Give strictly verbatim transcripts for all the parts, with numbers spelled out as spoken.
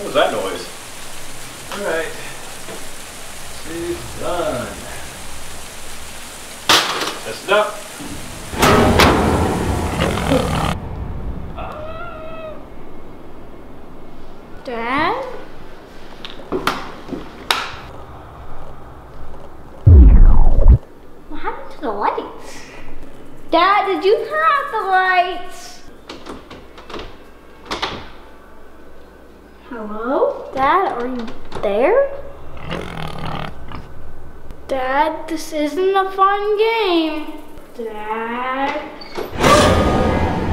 What was that noise? Alright. She's done. Test it up. Dad? What happened to the lights? Dad, did you turn off the lights? Hello? Dad, are you there? Dad, this isn't a fun game. Dad.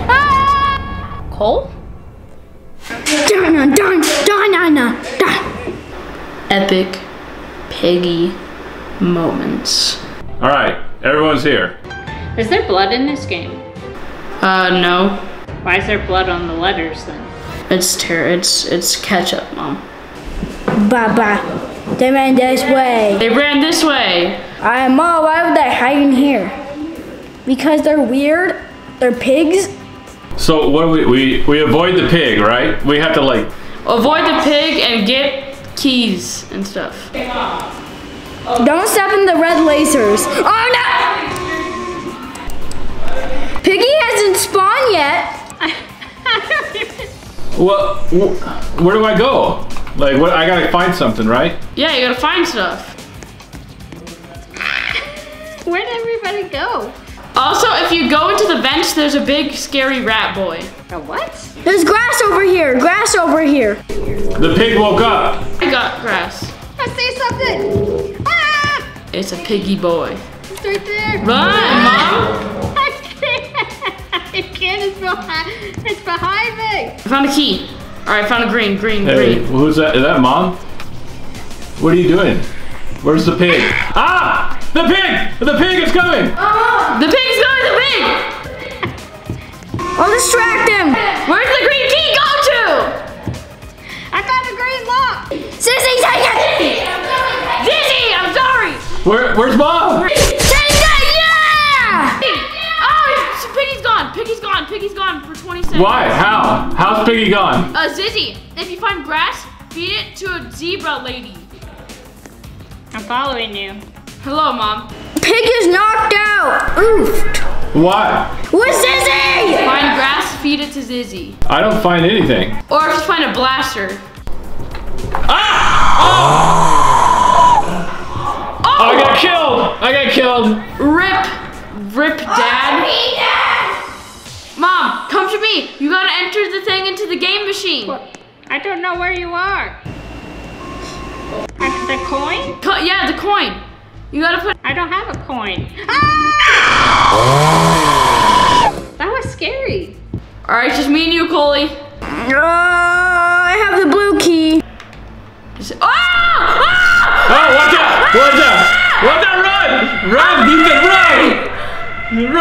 Ah! Cole? Donna, Donna, Donna, Donna. Epic Piggy moments. All right, everyone's here. Is there blood in this game? Uh, no. Why is there blood on the letters then? It's ter- it's, it's ketchup, Mom. Bye-bye. They ran this way. They ran this way. I Mom, why would they hide in here? Because they're weird, they're pigs. So what do we, we, we avoid the pig, right? We have to like... Avoid the pig and get keys and stuff. Don't step in the red lasers. Oh no! Piggy hasn't spawned yet. Well, wh where do I go? Like, what? I gotta find something, right? Yeah, you gotta find stuff. Where'd everybody go? Also, if you go into the vents, there's a big scary rat boy. A what? There's grass over here. Grass over here. The pig woke up. I got grass. I see something. Ah! It's a piggy boy. It's right there. Run, ah! Mom. It's behind, it's behind me. I found a key. All right, I found a green, green, hey, green. Who's that? Is that Mom? What are you doing? Where's the pig? Ah! The pig! The pig is coming! Oh. The pig is coming! The pig! I'll distract him. Where's the green key go to? I found a green lock. Zizzy, take it! Zizzy, I'm sorry. Where? Where's Mom? Piggy's gone. Piggy's gone for twenty seconds. Why? How? How's Piggy gone? Uh, Zizzy, if you find grass, feed it to a zebra lady. I'm following you. Hello, Mom. Piggy's knocked out. Oofed. Why? With Zizzy! Find grass, feed it to Zizzy. I don't find anything. Or just find a blaster. Ah! Oh! Oh! I got killed. I got killed. Rip. Rip, Dad. Oh, Dad. Mom, come to me. You gotta enter the thing into the game machine. What? I don't know where you are. The coin? Co yeah, the coin. You gotta put. I don't have a coin. Ah! That was scary. All right, just me and you, Coley. Oh, I have the blue key. Just, oh! Ah! Oh, watch out! Watch out! Watch out! Run! Run! You can run! Run!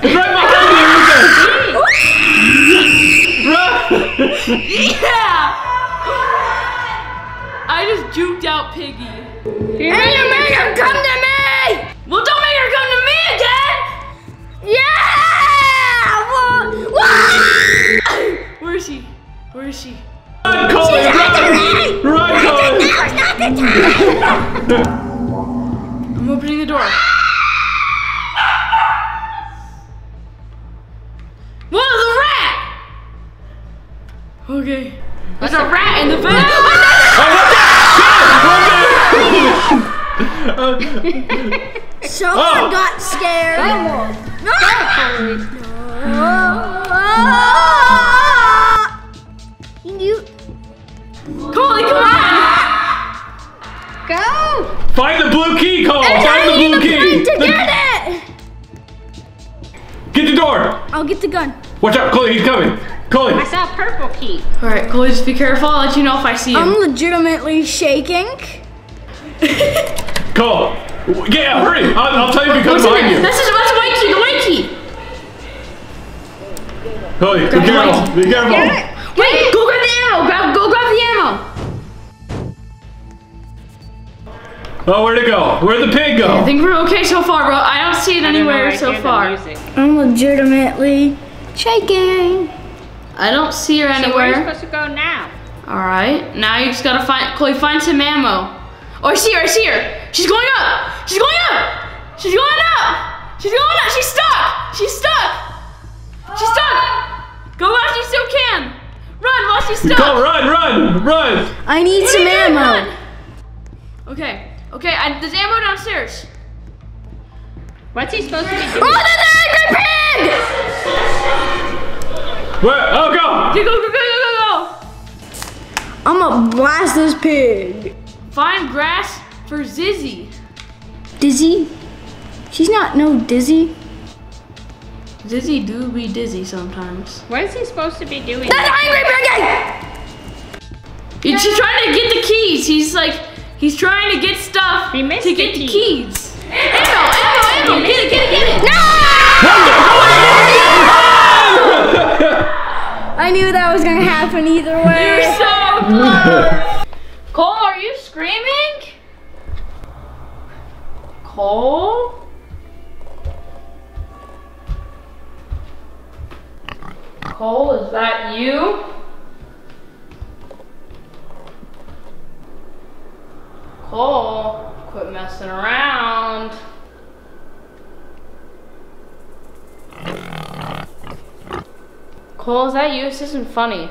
Run behind me, Ethan! Run! Yeah! I just juked out Piggy. And you made her come to me! Well, don't make her come to me again! Yeah! Where is she? Where is she? Run, Cole! Run! Run, Cole! Now it's not the time! I'm opening the door. Okay. There's a rat in the vent. Someone oh. got scared. Go. No. Go. You. Cole, come on. Go. Find the blue key, Cole. And find I the need blue key. To the... get it. Get the door. I'll get the gun. Watch out, Cole. He's coming. Chloe. I saw a purple key. All right, Chloe, just be careful. I'll let you know if I see you. I'm legitimately shaking. Cole, yeah, hurry. I'll, I'll tell you if you come behind you. This is what's white key, the white key. Chloe, be careful, be careful. Wait, Wait, go grab the ammo. Grab, go grab the ammo. Oh, where'd it go? Where'd the pig go? Yeah, I think we're okay so far, bro. I don't see it anywhere so far. I'm legitimately shaking. I don't see her anywhere. So where are you supposed to go now? All right, now you just gotta find, Chloe, find some ammo. Oh, I see her, I see her. She's going up, she's going up, she's going up, she's going up, she's stuck, she's stuck, she's stuck. Go while she still can. Run while she's stuck. Go, run, run, run. I need what some ammo. Doing? Okay, okay, I, there's ammo downstairs. What's he supposed to be doing? Oh, there's an angry pig! Where? Oh, go! Go, go, go, go, go, go! I'm gonna blast this pig. Find grass for Zizzy. Dizzy? She's not no Dizzy. Zizzy do be dizzy sometimes. What is he supposed to be doing? That's angry piggy! She's trying to get the keys. He's like, he's trying to get stuff he missed to get the, the keys. keys. Ammo, ammo, ammo, get it, get it, get it. No! I knew that was gonna happen either way. You're so close. Cole, are you screaming? Cole? Cole, is that you? Cole, quit messing around. Cole, is that you? This isn't funny.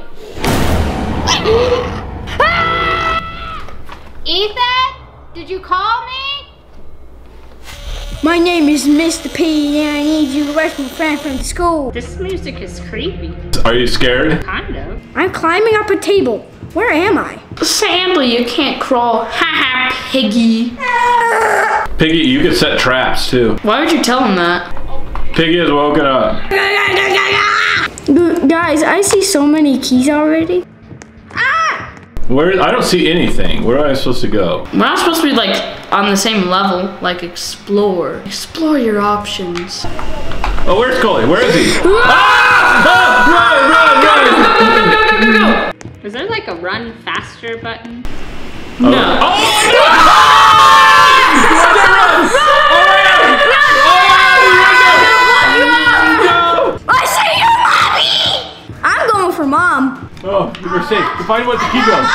Ethan, did you call me? My name is Mister P and I need you to rescue my friend from school. This music is creepy. Are you scared? Kind of. I'm climbing up a table. Where am I? Sadly, you can't crawl. Ha ha, Piggy. Piggy, you can set traps too. Why would you tell him that? Piggy has woken up. Guys, I see so many keys already. Ah! Where? I don't see anything. Where am I supposed to go? We're not supposed to be like on the same level. Like explore. Explore your options. Oh, where's Cole? Where is he? Ah! Ah! Run! Run! Run! Go! Go! Go! Go! Go! Go! Go! Is there like a run faster button? Oh. No. Oh, no! Run! Run! Run! Run! Run! Run! Run! Run! Run! Run! Run! Run! Run! I say you're mommy! I'm going for mom. Oh, you were safe. Find what to keep going.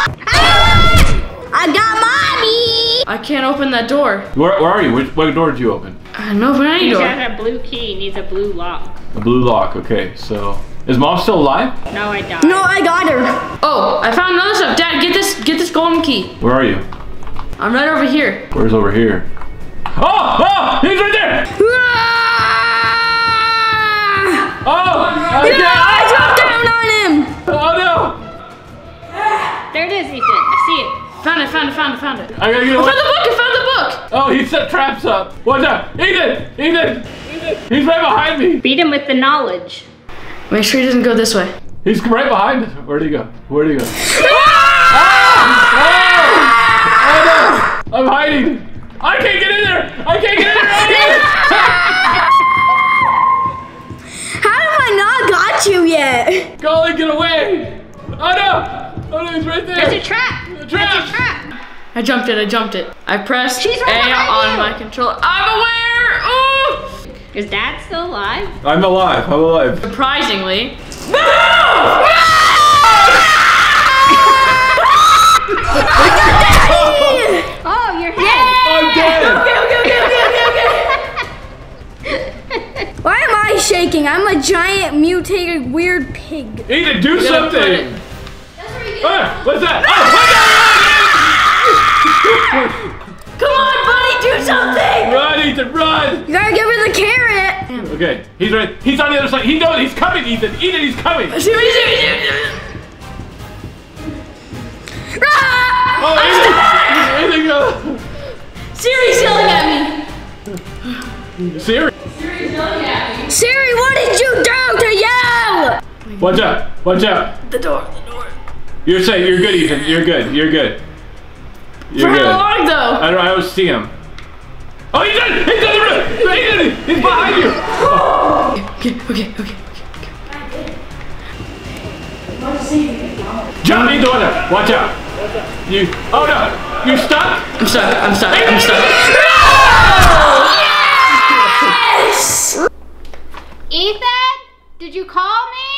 I got mommy! I can't open that door. Where, where are you? Which, what door did you open? I didn't open any door. He's got a blue key. He needs a blue lock. A blue lock, okay, so... Is mom still alive? No, I died. No, I got her. Oh, I found another stuff. Dad, get this, get this golden key. Where are you? I'm right over here. Where's over here? Oh, oh, he's right there. Ah! Oh, okay. No, I dropped down on him. Oh no. There it is, Ethan. I see it. Found it, found it, found it, found it. I gotta get it. I found the book, I found the book. Oh, he set traps up. What's up? Ethan, Ethan. Ethan. He's right behind me. Beat him with the knowledge. Make sure he doesn't go this way. He's right behind us. Where'd he go? Where'd he go? Ah! Oh! Oh no! I'm hiding. I can't get in there. I can't get in there. How have I not got you yet? Golly, get away. Oh no. Oh no, he's right there. There's a trap. A trap. There's a trap. I jumped it. I jumped it. I pressed She's right A on you. my controller. I'm aware. Ooh. Is Dad still alive? I'm alive, I'm alive. Surprisingly. No! Oh, you're dead! I'm dead! Okay, okay, okay, okay, okay, okay. Why am I shaking? I'm a giant, mutated, weird pig. Ethan, do something! That's where you ah, what's that? Oh, come on, buddy, do something! Run, Ethan, run! You gotta give her the carrot! Okay, he's right. He's on the other side. He knows he's coming, Ethan. Ethan, he's coming! Shoot, shoot, shoot! Run! Oh, I'm Ethan! Ethan, go! Siri's yelling at me! Siri? Siri's yelling at me. Siri, what did you do to yell? Watch out, watch out. The door, the door. You're safe, you're good, Ethan. You're good, you're good. You're For good. how long, though? I don't know, I always see him. Oh, he's done! He's done the room! He's done it! He's behind you! Oh. Okay, okay, okay, okay, okay. Jump into water! Watch out! You, oh no! You're stuck? I'm stuck, I'm stuck, I'm stuck. Yes! Ethan, did you call me?